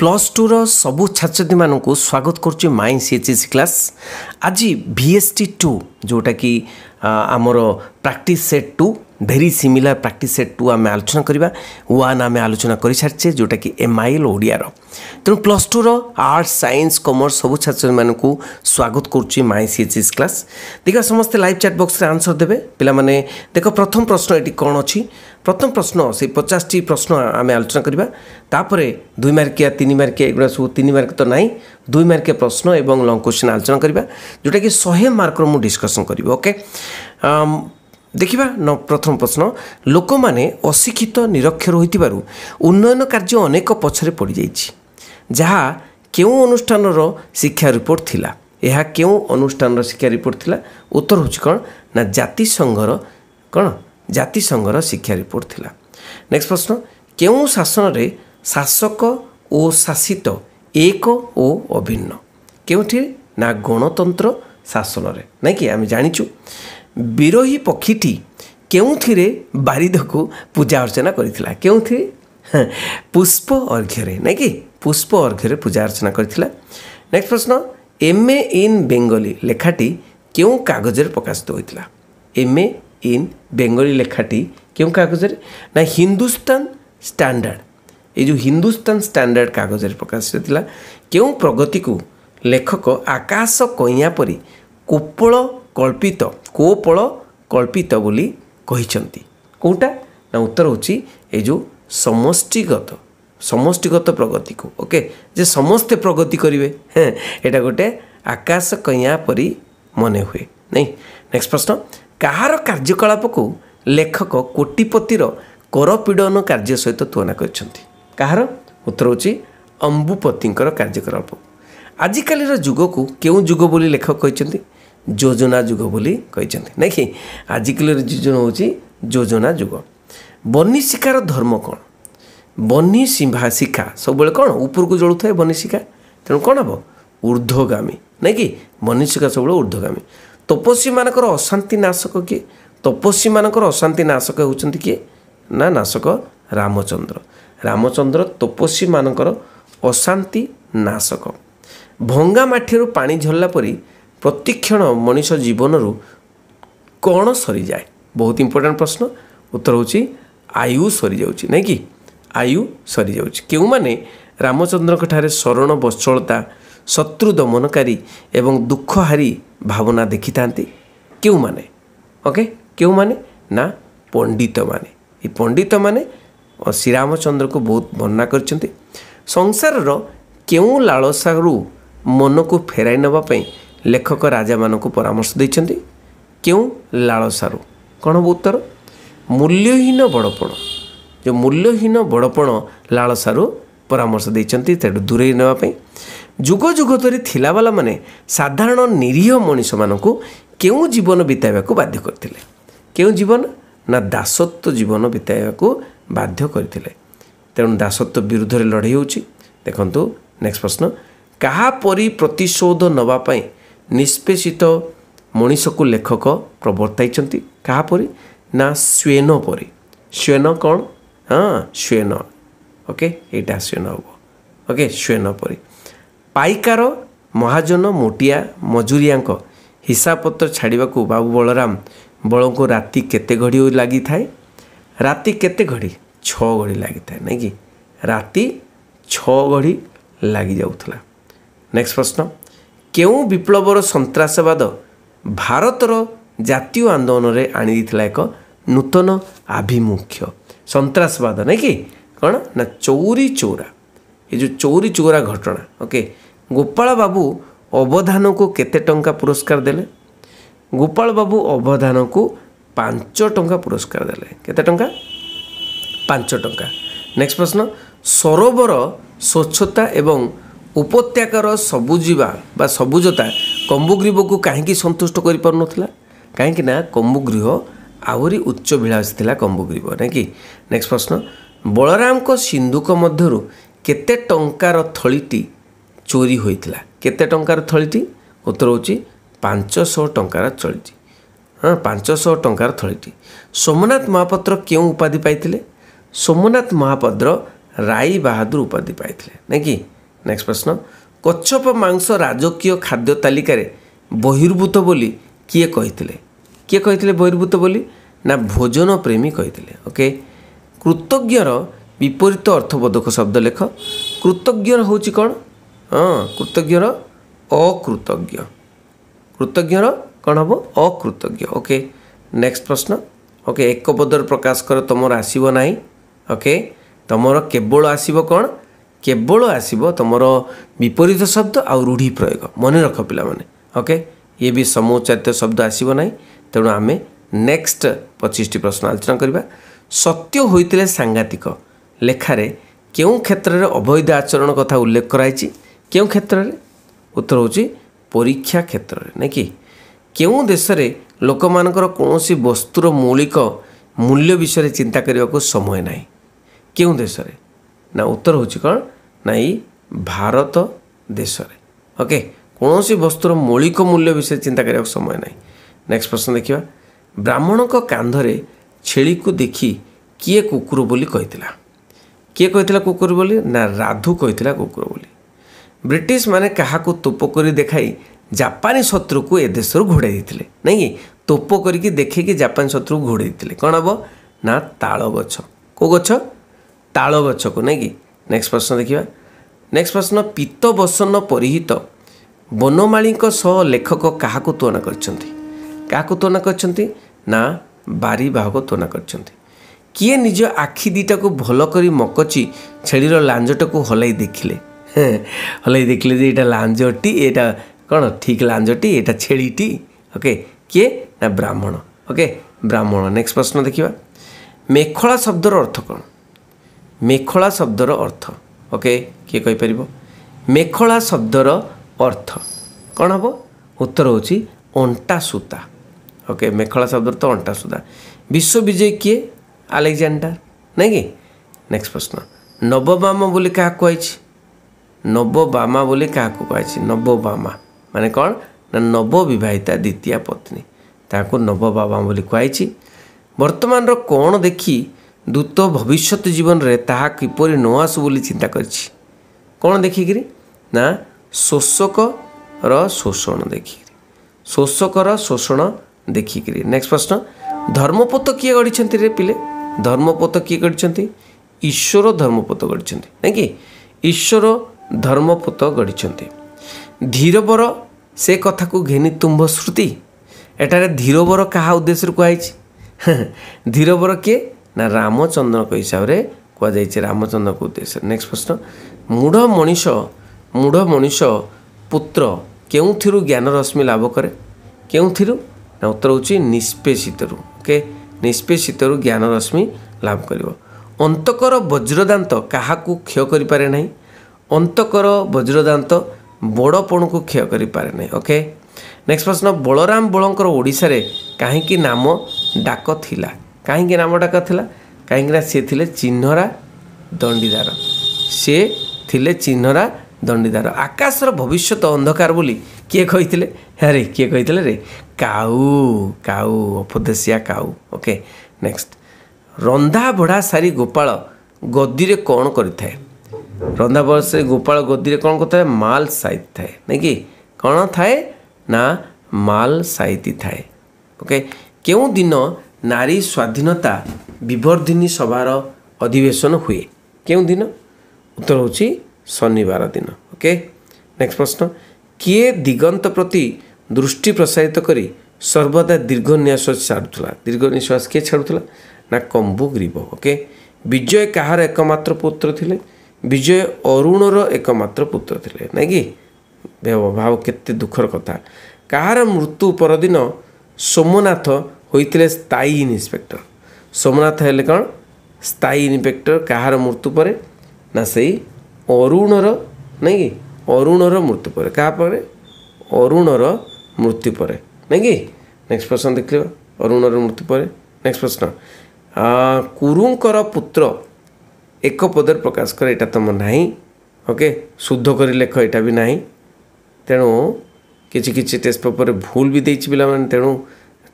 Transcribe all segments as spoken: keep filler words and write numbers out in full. Plus two रो सबु छात्रछात्री मानू स्वागत करुच्ची माई सीएचएसई क्लास। आज भिएसटी टू जोटा कि आमर practice set two very similar practice set two आम आलोचना करवा वन आम आलोचना कर सारी जोटा कि एमआईएल ओडिया रो तेणु प्लस टू रो आर्ट्स साइंस कॉमर्स सबु छात्रछात्री मानू स्वागत करुच्ची माई सीएचएसई क्लास। देखा समस्ते लाइव चैट बॉक्स रे आंसर देबे पिलामाने। देख प्रथम प्रश्न एटी कौन अच्छी प्रथम प्रश्न से पचास टी प्रश्न आम आलोचना करवा तापर दुई मार्किया तीन मार्किया एगुड़ा सब तीन मार्क तो नाई दुई मार्किया प्रश्न एवं लंग क्वेश्चन आलोचना करवा जोटा कि शहे मार्कर मुझे डिस्कसन करी। ओके देखिबा न प्रथम प्रश्न लोक माने अशिक्षित निरक्षर होइतिबारु उन्नयन कार्य अनेक पछरे पड़ी जाइछि जहा केउ अनुष्ठानर शिक्षा रिपोर्ट थिला एहा केउ अनुष्ठानर शिक्षा रिपोर्ट थिला उत्तर होछि कोन ना जाति संघर कोन जाति संघर शिक्षा रिपोर्ट थिला। नेक्स्ट प्रश्न केउ शासन रे शासक ओ शासित एक ओ अभिन्न केउठी ना गणतंत्र शासन रे ना कि आम जानिचु विरोही पक्षीटी के बारिद को पूजा अर्चना करिथिला के पुष्प अर्घ्य ना कि पुष्प अर्घ्य पूजा अर्चना करिथिला। नेक्स्ट प्रश्न एम ए इन बेंगली लेखाटी क्यों कागज प्रकाशित होता एम ए इन बेंगली लेखाटी क्यों कागज ना हिंदुस्तान स्टैंडर्ड ये जो हिंदुस्तान स्टैंडर्ड कागज प्रकाशित होता क्यों प्रगति को लेखक आकाश कइया परी कोपल कल्पित कोपल कल्पित बोली कहिसंती कोटा ना उत्तर होची ए जो समष्टिगत समष्टिगत प्रगति को। ओके जे समस्ते प्रगति करिवे एटा गोटे आकाश कइया परी मने हुए नहीं। नेक्स्ट प्रश्न कहार कार्यकलाप को लेखक कोटिपतिर करपीडन कार्य सहित तुलना करिसंती कहार उत्तर होची अंबुपतिंकर कार्यकलाप। आजिकालीर जुग को क्यों जुग बोली लेखक कहिसंती योजना जुग बोली कहते ना कि आजिकल योजना हूँ योजना जुग। बनी शिकार धर्म कौन बनी सिंहा शिखा सब कौन ऊपर को जलू था बनी शिखा तेणु कौन हम ऊर्ध्वगामी ना कि बनी शिखा सब ऊर्ध्वगामी। तपस्वी मानक अशांति नाशक किए तपस्वी मानक अशांति नाशक होती किए ना नाशक रामचंद्र रामचंद्र तपस्वी मानक अशांति नाशक। भंगा माठिरू पानी झल्ला परी प्रतिक्षण मनुष्य जीवन रू कौन सरी जाए बहुत इंपोर्टेंट प्रश्न उत्तर होची आयु सरी जाउची ना कि आयु सरी जाउची केउ माने रामचंद्र के ठारे शरण वत्सलता शत्रु दमनकारी एवं दुखहारी भावना देखि थांती केउ माने। ओके केउ माने ना पंडित माने ये पंडित माने श्री रामचंद्र को बहुत वर्णना करछंती। संसार रो केउ लालसा रू मन को फेराई नबा पई लेखक राजा मानक परामर्श देइछन्ति क्यों लालसारू कौन हम उत्तर मूल्यहीन बड़पण जो मूल्यहीन बड़पण लालसारू परामर्श देइछन्ति तेडु दूरे नेवा पई। जुग जुग धरि थिलावाला माने साधारण निरीह मनुष्य मानकु क्यों जीवन बिताइबाकु बाध्य करथिले क्यों जीवन ना दासत्व जीवन बिताइबाकु बाध्य करथिले तेणु दासत्व विरुद्ध रे लड़ाई होउछि। देखंतु नेक्स्ट प्रश्न कहा परी प्रतिशोध नबा पई निष्पेषित मनीष को लेखक प्रवर्तई कापरी ना श्वेन परी श्वेन कौन हाँ श्वेन। ओके यहाँ श्वेन हम ओके श्वेन परी पाइकार महाजन मोटिया मजुरिया हिसाबपत्र छाड़वाकू बाबू बलराम बल को राति केते घड़ी लगी थाए राति केते घड़ी छः घड़ी लगी थाए ना कि राति छः घड़ी लगी जाऊला। नेक्स्ट प्रश्न क्यों विप्लवर संतरासवाद भारतर जातीय आंदोलन रे आनी दिथिला एक नूतन आभिमुख्य संतरासवाद ना कि कौन ना चौरी चौरा ये जो चौरी चौरा घटना। ओके गोपाल बाबू अवधान को केते टंका पुरस्कार देले गोपाल बाबू अवधान को पांच टंका पुरस्कार देले केते टंका पांच टंका। नेक्स्ट प्रश्न सरोवर स्वच्छता एवं उपत्याकार सबुजीवा बा सबुजता कंबुग्रीव को कहीं संतुष्ट करा कहीं कंबुग्रीव आहरी उच्च विलास था कंबुग्रीव ना कि। नेक्स्ट प्रश्न बलराम को सिंधुक मध्य केते टंकार थलीटी चोरी होता केते टंकार थलीटी उत्तर होची पाँच सौ टंकार थलीटी हाँ पाँच सौ टंकार थलीटी। सोमनाथ महापात्र क्यों उपाधि पाई सोमनाथ महापात्र ରାଇ ବାହାଦୁର ଉପାଧି ପାଇଥିଲେ ନାଇଁ କି। ନେକ୍ସଟ ପ୍ରଶ୍ନ, କଚ୍ଛପ ମାଂସ ରାଜକୀୟ ଖାଦ୍ୟ ତାଲିକାରେ ବହିର୍ଭୂତ ବୋଲି କିଏ କହିଥିଲେ? କିଏ କହିଥିଲେ ବହିର୍ଭୂତ ବୋଲି? ନା ଭୋଜନ ପ୍ରେମୀ କହିଥିଲେ। ଓକେ, କୃତଜ୍ଞର ବିପରୀତ ଅର୍ଥବୋଧକ ଶବ୍ଦ ଲେଖ। କୃତଜ୍ଞର ହେଉଛି କ'ଣ? ହଁ, କୃତଜ୍ଞର ଅକୃତଜ୍ଞ। କୃତଜ୍ଞର କ'ଣ ହେବ? ଅକୃତଜ୍ଞ। ଓକେ, ନେକ୍ସଟ ପ୍ରଶ୍ନ। ଓକେ, ଏକ ପଦରେ ପ୍ରକାଶ କର, ତୁମର ଆସିବ ନାହିଁ। ଓକେ, ତୁମର କେବଳ ଆସିବ କ'ଣ? କେବଳ ଆସିବ ତୁମର ବିପରୀତ ଶବ୍ଦ ଆଉ ରୂଢ଼ି ପ୍ରୟୋଗ ମନେ ରଖ ପିଲାମାନେ। ଓକେ, ଇଏ ବି ସମୂହଚାରିତ ଶବ୍ଦ ଆସିବ ନାହିଁ। ତେଣୁ ଆମେ ନେକ୍ସଟ ପଚିଶଟି ପ୍ରଶ୍ନ ଆଲୋଚନା କରିବା। ସତ୍ୟ ହୋଇଥିଲେ ସାଂଘାତିକ ଲେଖାରେ କେଉଁ କ୍ଷେତ୍ରରେ ଅବୈଧ ଆଚରଣ କଥା ଉଲ୍ଲେଖ କରାଯାଇଛି? କେଉଁ କ୍ଷେତ୍ରରେ? ଉତ୍ତର ହେଉଛି ପରୀକ୍ଷା କ୍ଷେତ୍ରରେ ନାଇଁ କି। କେଉଁ ଦେଶରେ ଲୋକମାନଙ୍କର କୌଣସି ବସ୍ତୁର ମୌଳିକ ମୂଲ୍ୟ ବିଷୟରେ ଚିନ୍ତା କରିବାକୁ ସମୟ ନାହିଁ? କେଉଁ ଦେଶରେ? ନା ଉତ୍ତର ହେଉଛି କ'ଣ? ନା ଏଇ ଭାରତ ଦେଶରେ। ଓକେ, କୌଣସି ବସ୍ତୁର ମୌଳିକ ମୂଲ୍ୟ ବିଷୟରେ ଚିନ୍ତା କରିବାକୁ ସମୟ ନାହିଁ। ନେକ୍ସଟ ପ୍ରଶ୍ନ ଦେଖିବା। ବ୍ରାହ୍ମଣଙ୍କ କାନ୍ଧରେ ଛେଳିକୁ ଦେଖି କିଏ କୁକୁର ବୋଲି କହିଥିଲା? କିଏ କହିଥିଲା କୁକୁର ବୋଲି? ନା ରାଧୁ କହିଥିଲା କୁକୁର ବୋଲି। ବ୍ରିଟିଶମାନେ କାହାକୁ ତୋପ କରି ଦେଖାଇ ଜାପାନୀ ଶତ୍ରୁକୁ ଏ ଦେଶରୁ ଘୋଡ଼ାଇ ଦେଇଥିଲେ ନାଇଁ କି? ତୋପ କରିକି ଦେଖେଇକି ଜାପାନୀ ଶତ୍ରୁକୁ ଘୋଡ଼ାଇ ଦେଇଥିଲେ। କ'ଣ ହେବ? ନା ତାଳ ଗଛ। କେଉଁ ଗଛ? ତାଳ ଗଛକୁ ନାଇଁ କି। ନେକ୍ସଟ ପ୍ରଶ୍ନ ଦେଖିବା। ନେକ୍ସଟ ପ୍ରଶ୍ନ, ପିତ୍ତ ବସନ ପରିହିତ ବନମାଳୀଙ୍କ ସହ ଲେଖକ କାହାକୁ ତୁଳନା କରିଛନ୍ତି? କାହାକୁ ତୁଳନା କରିଛନ୍ତି? ନା ବାରି ବାହକ ତୁଳନା କରିଛନ୍ତି। କିଏ ନିଜ ଆଖି ଦୁଇଟାକୁ ଭଲ କରି ମକଚି ଛେଳିର ଲାଞ୍ଜଟାକୁ ହଲାଇ ଦେଖିଲେ? ହଲାଇ ଦେଖିଲେ ଯେ ଏଇଟା ଲାଞ୍ଜଟି, ଏଇଟା କ'ଣ ଠିକ୍ ଲାଞ୍ଜଟି, ଏଇଟା ଛେଳିଟି। ଓକେ, କିଏ? ନା ବ୍ରାହ୍ମଣ। ଓକେ, ବ୍ରାହ୍ମଣ। ନେକ୍ସଟ ପ୍ରଶ୍ନ ଦେଖିବା। ମେଖଳା ଶବ୍ଦର ଅର୍ଥ କ'ଣ? ମେଖଳା ଶବ୍ଦର ଅର୍ଥ, ଓକେ, କିଏ କହିପାରିବ? ମେଖଳା ଶବ୍ଦର ଅର୍ଥ କ'ଣ ହେବ? ଉତ୍ତର ହେଉଛି ଅଣ୍ଟା ସୂତା। ଓକେ, ମେଖଳା ଶବ୍ଦର ତ ଅଣ୍ଟା ସୂତା। ବିଶ୍ୱବିଜୟୀ କିଏ? ଆଲେକ୍ଜାଣ୍ଡାର ନାଇଁ କି। ନେକ୍ସଟ ପ୍ରଶ୍ନ, ନବବାମା ବୋଲି କାହାକୁ କୁହାଯାଇଛି? ନବବାମା ବୋଲି କାହାକୁ କୁହାଯାଇଛି? ନବବାମା ମାନେ କ'ଣ? ନା ନବବିବାହିତା ଦ୍ୱିତୀୟା ପତ୍ନୀ, ତାହାକୁ ନବବାମା ବୋଲି କୁହାଯାଇଛି। ବର୍ତ୍ତମାନର କ'ଣ ଦେଖି ଦ୍ରୁତ ଭବିଷ୍ୟତ ଜୀବନରେ ତାହା କିପରି ନ ଆସୁ ବୋଲି ଚିନ୍ତା କରିଛି? କ'ଣ ଦେଖିକିରି? ନା ଶୋଷକର ଶୋଷଣ ଦେଖିକିରି, ଶୋଷକର ଶୋଷଣ ଦେଖିକିରି। ନେକ୍ସଟ ପ୍ରଶ୍ନ, ଧର୍ମପୋତ କିଏ ଗଢ଼ିଛନ୍ତି ରେ ପିଲେ? ଧର୍ମପୋତ କିଏ ଗଢ଼ିଛନ୍ତି? ଈଶ୍ୱର ଧର୍ମପୋତ ଗଢ଼ିଛନ୍ତି ନାଇଁ କି। ଈଶ୍ୱର ଧର୍ମପୋତ ଗଢ଼ିଛନ୍ତି। ଧୀରବର ସେ କଥାକୁ ଘେନି ତୁମ୍ଭ ଶ୍ରୁତି, ଏଠାରେ ଧୀରବର କାହା ଉଦ୍ଦେଶ୍ୟରେ କୁହାଯାଇଛି? ଧୀରବର କିଏ? ନା ରାମଚନ୍ଦ୍ରଙ୍କ ହିସାବରେ କୁହାଯାଇଛି, ରାମଚନ୍ଦ୍ରଙ୍କ ଉଦ୍ଦେଶ୍ୟରେ। ନେକ୍ସଟ ପ୍ରଶ୍ନ, ମୂଢ଼ ମଣିଷ ମୂଢ଼ ମଣିଷ ପୁତ୍ର କେଉଁଥିରୁ ଜ୍ଞାନରଶ୍ମି ଲାଭ କରେ? କେଉଁଥିରୁ? ନା ଉତ୍ତର ହେଉଛି ନିଷ୍ପେଷିତରୁ। ଓକେ, ନିଷ୍ପେଷିତରୁ ଜ୍ଞାନରଶ୍ମି ଲାଭ କରିବ। ଅନ୍ତକର ବଜ୍ରଦାନ୍ତ କାହାକୁ କ୍ଷୟ କରିପାରେ ନାହିଁ? ଅନ୍ତକର ବଜ୍ରଦାନ୍ତ ବଡ଼ପଣକୁ କ୍ଷୟ କରିପାରେ ନାହିଁ। ଓକେ, ନେକ୍ସଟ ପ୍ରଶ୍ନ, ବଳରାମ ବଳଙ୍କର ଓଡ଼ିଶାରେ କାହିଁକି ନାମ ଡାକ ଥିଲା? କାହିଁକି ନାମ ଡାକ ଥିଲା? କାହିଁକିନା ସେ ଥିଲେ ଚିହ୍ନରା ଦଣ୍ଡିଦାର, ସେ ଥିଲେ ଚିହ୍ନରା ଦଣ୍ଡିଦାର। ଆକାଶର ଭବିଷ୍ୟତ ଅନ୍ଧକାର ବୋଲି କିଏ କହିଥିଲେ? ଆରେ କିଏ କହିଥିଲେ ରେ? କାଉ, କାଉ, ଅପଦେଶିଆ କାଉ। ଓକେ, ନେକ୍ସଟ, ରନ୍ଧା ବଢ଼ା ସାରି ଗୋପାଳ ଗଦିରେ କ'ଣ କରିଥାଏ? ରନ୍ଧା ବଢ଼ା ସାରି ଗୋପାଳ ଗଦିରେ କ'ଣ କରିଥାଏ? ମାଲ ସାଇତିଥାଏ ନାଇଁ କି। କ'ଣ ଥାଏ? ନା ମାଲ ସାଇତିଥାଏ। ଓକେ, କେଉଁ ଦିନ ନାରୀ ସ୍ୱାଧୀନତା ବିବର୍ଦ୍ଧିନୀ ସଭାର ଅଧିବେଶନ ହୁଏ? କେଉଁ ଦିନ? ଉତ୍ତର ହେଉଛି ଶନିବାର ଦିନ। ଓକେ, ନେକ୍ସଟ ପ୍ରଶ୍ନ, କିଏ ଦିଗନ୍ତ ପ୍ରତି ଦୃଷ୍ଟି ପ୍ରସାରିତ କରି ସର୍ବଦା ଦୀର୍ଘ ନିଶ୍ୱାସ ଛାଡ଼ୁଥିଲା? ଦୀର୍ଘ ନିଶ୍ୱାସ କିଏ ଛାଡ଼ୁଥିଲା? ନା କମ୍ବୁଗ୍ରୀବ। ଓକେ, ବିଜୟ କାହାର ଏକମାତ୍ର ପୁତ୍ର ଥିଲେ? ବିଜୟ ଅରୁଣର ଏକମାତ୍ର ପୁତ୍ର ଥିଲେ ନାଇଁ କି। ଭାବ କେତେ ଦୁଃଖର କଥା। କାହାର ମୃତ୍ୟୁ ପରଦିନ ସୋମନାଥ ହୋଇଥିଲେ ସ୍ଥାୟୀ ଇନ୍ସପେକ୍ଟର? ସୋମନାଥ ହେଲେ କ'ଣ? ସ୍ଥାୟୀ ଇନ୍ସପେକ୍ଟର। କାହାର ମୃତ୍ୟୁ ପରେ? ନା ସେଇ ଅରୁଣର ନାଇଁ କି, ଅରୁଣର ମୃତ୍ୟୁ ପରେ। କାହା ପରେ? ଅରୁଣର ମୃତ୍ୟୁ ପରେ ନାଇଁ କି। ନେକ୍ସଟ ପ୍ରଶ୍ନ ଦେଖିବା, ଅରୁଣର ମୃତ୍ୟୁ ପରେ। ନେକ୍ସଟ ପ୍ରଶ୍ନ, କୁରୁଙ୍କର ପୁତ୍ର ଏକ ପଦରେ ପ୍ରକାଶ କର, ଏଇଟା ତମ ନାହିଁ। ଓକେ, ଶୁଦ୍ଧ କରି ଲେଖ, ଏଇଟା ବି ନାହିଁ। ତେଣୁ କିଛି କିଛି ଟେଷ୍ଟ ପେପରରେ ଭୁଲ ବି ଦେଇଛି ପିଲାମାନେ, ତେଣୁ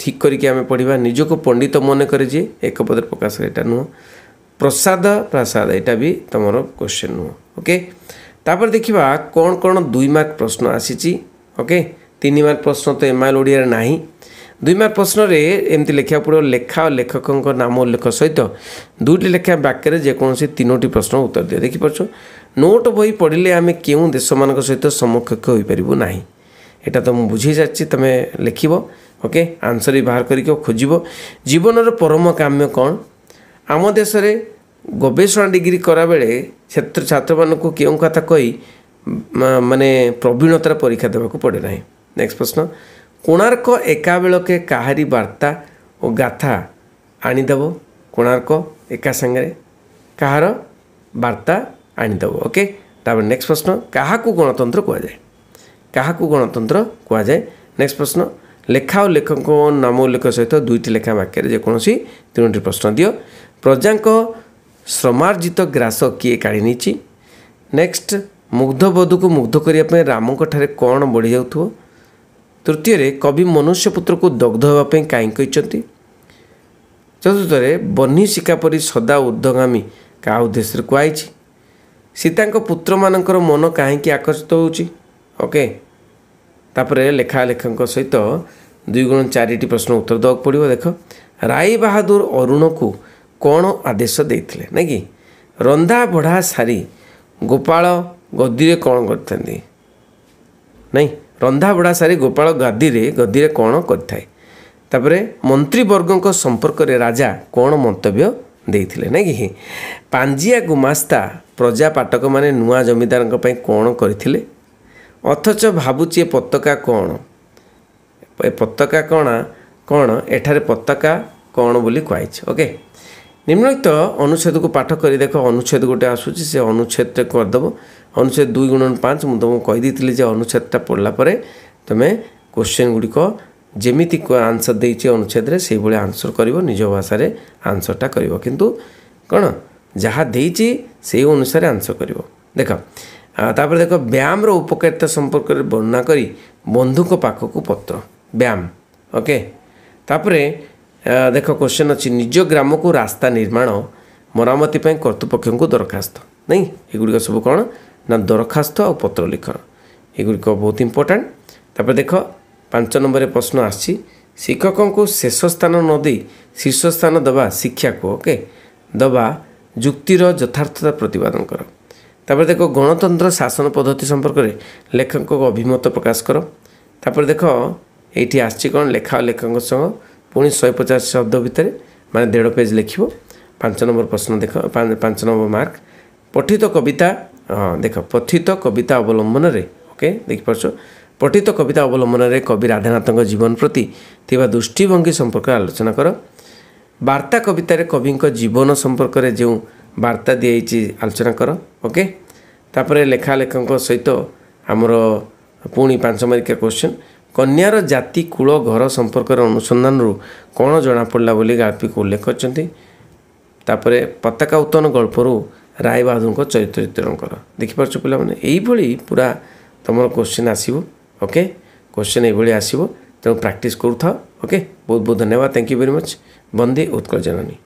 ଠିକ୍ କରିକି ଆମେ ପଢ଼ିବା। ନିଜକୁ ପଣ୍ଡିତ ମନେ କରେ ଯିଏ ଏକ ପଦରେ ପ୍ରକାଶ କରେ, ଏଇଟା ନୁହଁ। प्रसाद प्रसाद यहाँ भी तुम क्वेश्चन नुह ओके। तापर देखा कौन कौन दुई मार्क प्रश्न आसी ओके। तीन मार्क प्रश्न तो एमआईएल ओडिया ना दुई मार्क प्रश्न एमती लिखा पड़ो लेखा और लेखक नाम उल्लेख सहित दुईटी लेखा वाक्य जेकोसी से तीनोटी प्रश्न उत्तर दिए देखिपार। नोट बही पढ़ले आम क्यों देश मान सहित समकक्ष हो पारू ना यहाँ तो मुझे बुझे सारी तुम लिख ओके आंसर भी बाहर करके खोज। जीवन परम काम्य कौन आम देश में गवेषणा डिग्री करा बेले छात्र छात्र मान को क्यों कथा कही माने प्रवीणतार परीक्षा देवाक पड़े ना। नेक्स्ट प्रश्न कोणार्क एका बेलके काहारी वार्ता और गाथा आनीदेव कोणार्क एका संगे कहार वार्ता आनीदेव ओके। नेक्स्ट प्रश्न क्या गणतंत्र कहुए क्या गणतंत्र कहुए। नेक्स्ट प्रश्न लेखा और लेखक नाम उल्लेख सहित दुईटी लेखा वाक्य जेकोसी तीनोटी प्रश्न दियो। प्रजा श्रमार्जित ग्रास किए काढ़ी। नेक्स्ट मुग्ध बधू को मुग्ध करने राम कौन बढ़ी जाऊ। तृतीय कवि मनुष्यपुत्र को दग्ध होगापी कहीं कहते। चतुर्थ बन्ही शिका परी सदा उर्धगामी क्या उद्देश्य कई। सीता पुत्र मान मन कहीं आकर्षित होके। लेखा लेखक सहित दुई गुण चार प्रश्न उत्तर देवाक पड़ो। देख राय बहादुर अरुण को कौन आदेश देते ना कि रंधा बढ़ा सारी गोपाल गदी कौन करते नहीं रंधा बड़ा सारी गोपाल गदी गदी कौन करे। मंत्रीवर्गों को संपर्क रे राजा कौन मंतव्य देते ना कि पांजिया गुमास्ता प्रजा पाटक माने नुआ जमीदार कौन करते। अथच भावुची ए पताका कौन ए पताका कौन कौन एठारे पताका कौन बोली कहछि ओके। निम्नलिखित अनुच्छेद को पाठ कर देख अनुच्छेद गोटे आसूची से अनुच्छेद करदेव अनुच्छेद दुई गुण पाँच मुझे तुमको कहीदी अनुच्छेदटा पढ़ापर तुम्हें क्वेश्चन गुड़िक जमी आंसर देती अनुच्छेद से आंसर कर निज भाषा आंसरटा कर किंतु कौन जहाँ देती से अनुसार आंसर कर देख। तापर देख व्यायाम उपकारिता संपर्क वर्णना करी बंधु को पाक को पत्र व्यायाम ओके। तापर देख क्वेश्चन अच्छी निज ग्राम को रास्ता निर्माण मरामती कर्तृपक्ष को दरखास्त नहीं एगुड़िक सब कौन ना दरखास्त और पत्र लिखण एगुड़िक बहुत इम्पोर्टाट। तापर देख पांच नंबर प्रश्न आसी शिक्षक को शेष स्थान न दे शीर्ष स्थान दबा शिक्षा को ओके दबा युक्तिर यथार्थता प्रतिपादन कर। तापर देख गणतंत्र शासन पद्धति संपर्क में लेखक अभिमत प्रकाश कर। तापर देख ये आसी कौन लेखा और लेखक संग पुणी शहे पचास शब्द भितर माने डेढ़ पेज लिख। पाँच नंबर प्रश्न देख पाँच नंबर मार्क पठित कविता हाँ देख पठित कविता अवलम्बन रे ओके देखिपार। पठित कविता अवलम्बन रे कवि राधानाथन जीवन प्रति थिबा दृष्टिभंगी संपर्क आलोचना कर। वार्ता कवितार कवि जीवन संपर्क रे जो वार्ता दिखाई आलोचना कर ओके। तापर लेखा लेखक सहित आमर पुणी पांच मार्किया क्वेश्चन कन्यार जाति कूल घर संपर्क अनुसंधान कौन जनापड़ा बोली गाल्पिक उल्लेख करछन्ति। तापर पताका उत्तोलन गल्पर राय बहादुर चरित्र चित्रण कर देखिपार पे यही पूरा तुम क्वेश्चन आसो ओके। क्वेश्चन ये आसो तेनाली प्राक्ट करूँ ओके। बहुत बहुत धन्यवाद थैंक यू वेरी मच। बंदे उत्कल जननी।